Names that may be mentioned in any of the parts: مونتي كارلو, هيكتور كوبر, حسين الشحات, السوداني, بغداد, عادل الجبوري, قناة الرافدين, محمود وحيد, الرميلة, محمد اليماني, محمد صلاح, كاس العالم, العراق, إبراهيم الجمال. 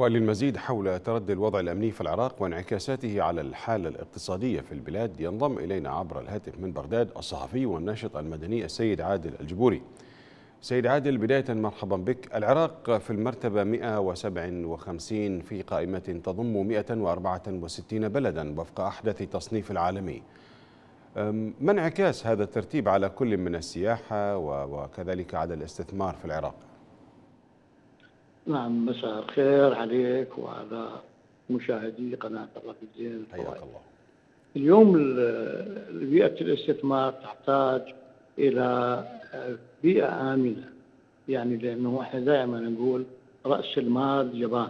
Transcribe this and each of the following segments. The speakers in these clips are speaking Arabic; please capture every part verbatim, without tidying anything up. وللمزيد حول تردي الوضع الأمني في العراق وانعكاساته على الحالة الاقتصادية في البلاد ينضم إلينا عبر الهاتف من بغداد الصحفي والناشط المدني السيد عادل الجبوري. سيد عادل، بداية مرحبا بك. العراق في المرتبة مئة وسبعة وخمسين في قائمة تضم مئة وأربعة وستين بلدا وفق أحدث تصنيف العالمي. ما انعكاس هذا الترتيب على كل من السياحة وكذلك على الاستثمار في العراق؟ نعم، مساء الخير عليك وعلى مشاهدي قناة الرافدين. حياك الله. اليوم بيئة الاستثمار تحتاج إلى بيئة آمنة، يعني لأنه احنا دائما نقول رأس المال جبان،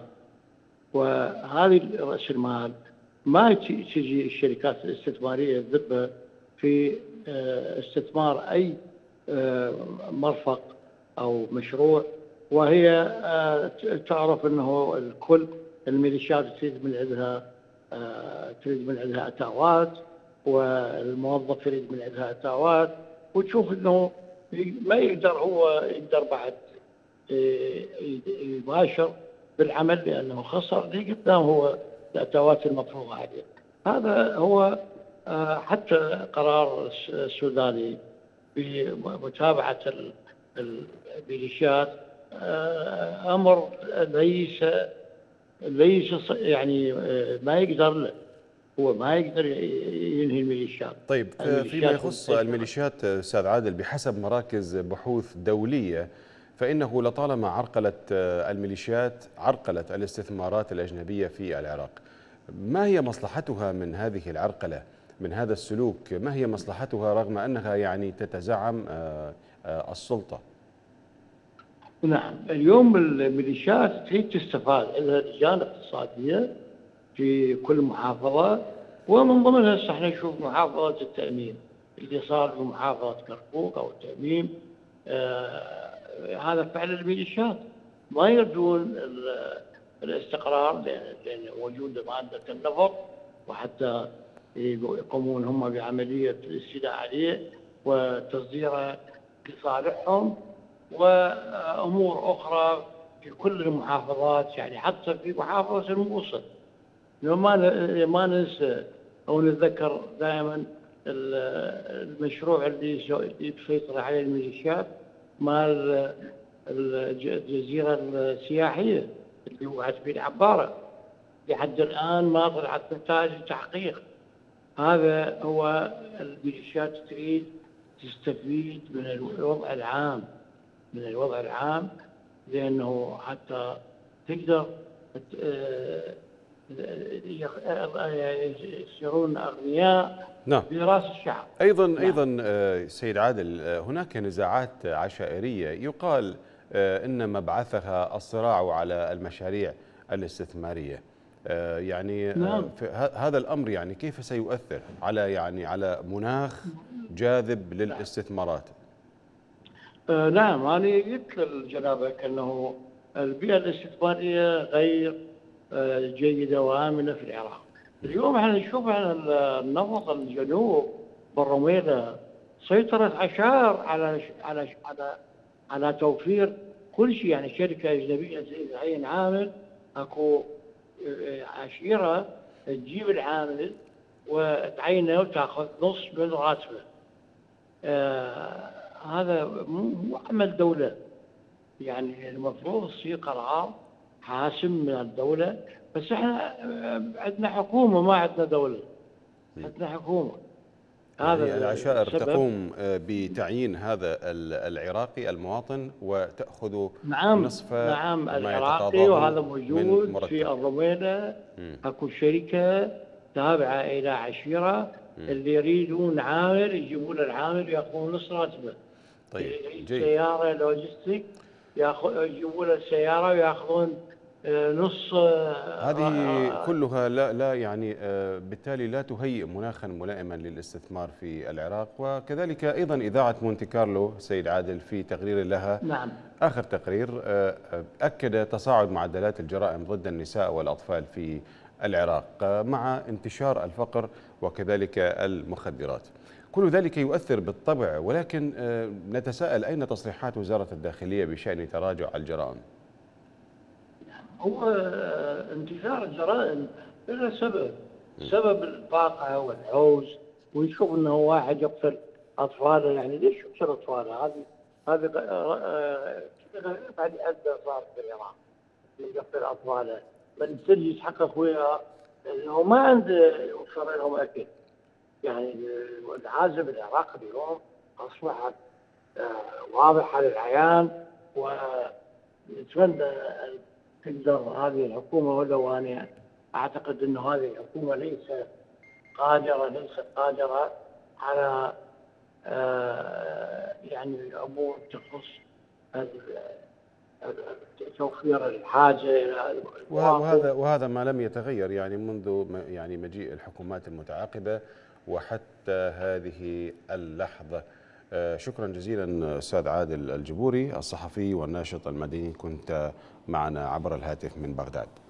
وهذه رأس المال ما تجي الشركات الاستثمارية تذبها في استثمار أي مرفق أو مشروع، وهي تعرف أنه الكل الميليشيات تريد من عندها تريد من عندها أتاوات، والموظف يريد من عندها أتاوات، وتشوف أنه ما يقدر هو يقدر بعد يباشر بالعمل لأنه خسر اللي قدام هو الأتاوات المفروضة عليه. هذا هو حتى قرار السوداني بمتابعة الميليشيات أمر ليس ليس يعني ما يقدر له، هو ما يقدر ينهي الميليشيات. طيب، الميليشيات فيما يخص الميليشيات أستاذ عادل، بحسب مراكز بحوث دولية فإنه لطالما عرقلت الميليشيات عرقلت الاستثمارات الأجنبية في العراق. ما هي مصلحتها من هذه العرقلة، من هذا السلوك؟ ما هي مصلحتها رغم أنها يعني تتزعم السلطة؟ نعم، اليوم الميليشيات تريد تستفاد، عندها لجان اقتصادية في كل محافظة، ومن ضمنها هسه احنا نشوف محافظة التأميم اللي صار في محافظة كركوك أو التأميم. آه هذا فعل الميليشيات، ما يرجون الاستقرار لأن وجود مادة النفط، وحتى يقومون هم بعملية الاستيلاء عليه وتصديره لصالحهم، وأمور أخرى في كل المحافظات، يعني حتى في محافظة الموصل. لما ما ننسى أو نتذكر دائما المشروع اللي تسيطر عليه الميليشيات مال الجزيرة السياحية اللي هو عتبين عبارة، لحد الآن ما طلعت نتائج تحقيق. هذا هو الميليشيات تريد تستفيد من الوضع العام، من الوضع العام لأنه حتى تقدر يصيرون أغنياء براس الشعب. أيضا نعم. أيضا سيد عادل، هناك نزاعات عشائرية يقال إن مبعثها الصراع على المشاريع الاستثمارية، يعني نعم. هذا الأمر يعني كيف سيؤثر على يعني على مناخ جاذب للاستثمارات؟ نعم، أنا قلت لجنابك أنه البيئة الاستثمارية غير جيدة وآمنة في العراق. اليوم احنا نشوف على النفط الجنوب بالرميلة سيطرت عشائر على على على على توفير كل شيء، يعني شركة أجنبية تعين عامل، اكو عشيرة تجيب العامل وتعينه وتاخذ نص من راتبه. آه هذا مو عمل دولة، يعني المفروض يصير قرار حاسم من الدولة، بس احنا عندنا حكومة ما عندنا دولة، عندنا حكومة. هذا العشائر تقوم بتعيين هذا العراقي المواطن وتأخذ نعم نصف نعم العراقي، وهذا موجود في الرميلة. اكو شركة تابعة إلى عشيرة اللي يريدون عامل يجيبون العامل ويأخذون نص راتبه. طيب، جيد. سيارة لوجستيك يجيبون السيارة ويأخذون نص. هذه كلها لا لا يعني بالتالي لا تهيئ مناخا ملائما للاستثمار في العراق. وكذلك أيضا إذاعة مونتي كارلو سيد عادل في تقرير لها نعم. آخر تقرير أكد تصاعد معدلات الجرائم ضد النساء والأطفال في العراق مع انتشار الفقر وكذلك المخدرات. كل ذلك يؤثر بالطبع، ولكن نتساءل أين تصريحات وزارة الداخلية بشأن تراجع الجرائم؟ هو انتشار الجرائم لها سبب، سبب الطاقة والعوز، ويشوف انه واحد يقتل اطفاله، يعني ليش يقتل اطفاله؟ هذه هذه بعد ازمه صارت في العراق، اللي يقتل اطفاله، من يصير يتحقق وياه انه ما عنده يوفر لهم اكل. يعني العازب العراقي اليوم اصبحت واضحه للعيان، ونتمنى ان تقدر هذه الحكومه، ولو انا اعتقد انه هذه الحكومه ليست قادره ليست قادره على آه يعني الامور تخص توفير الحاجه الى وهذا وهذا ما لم يتغير يعني منذ يعني مجيء الحكومات المتعاقبه وحتى هذه اللحظه. آه شكرا جزيلا استاذ عادل الجبوري، الصحفي والناشط المدني، كنت معنا عبر الهاتف من بغداد.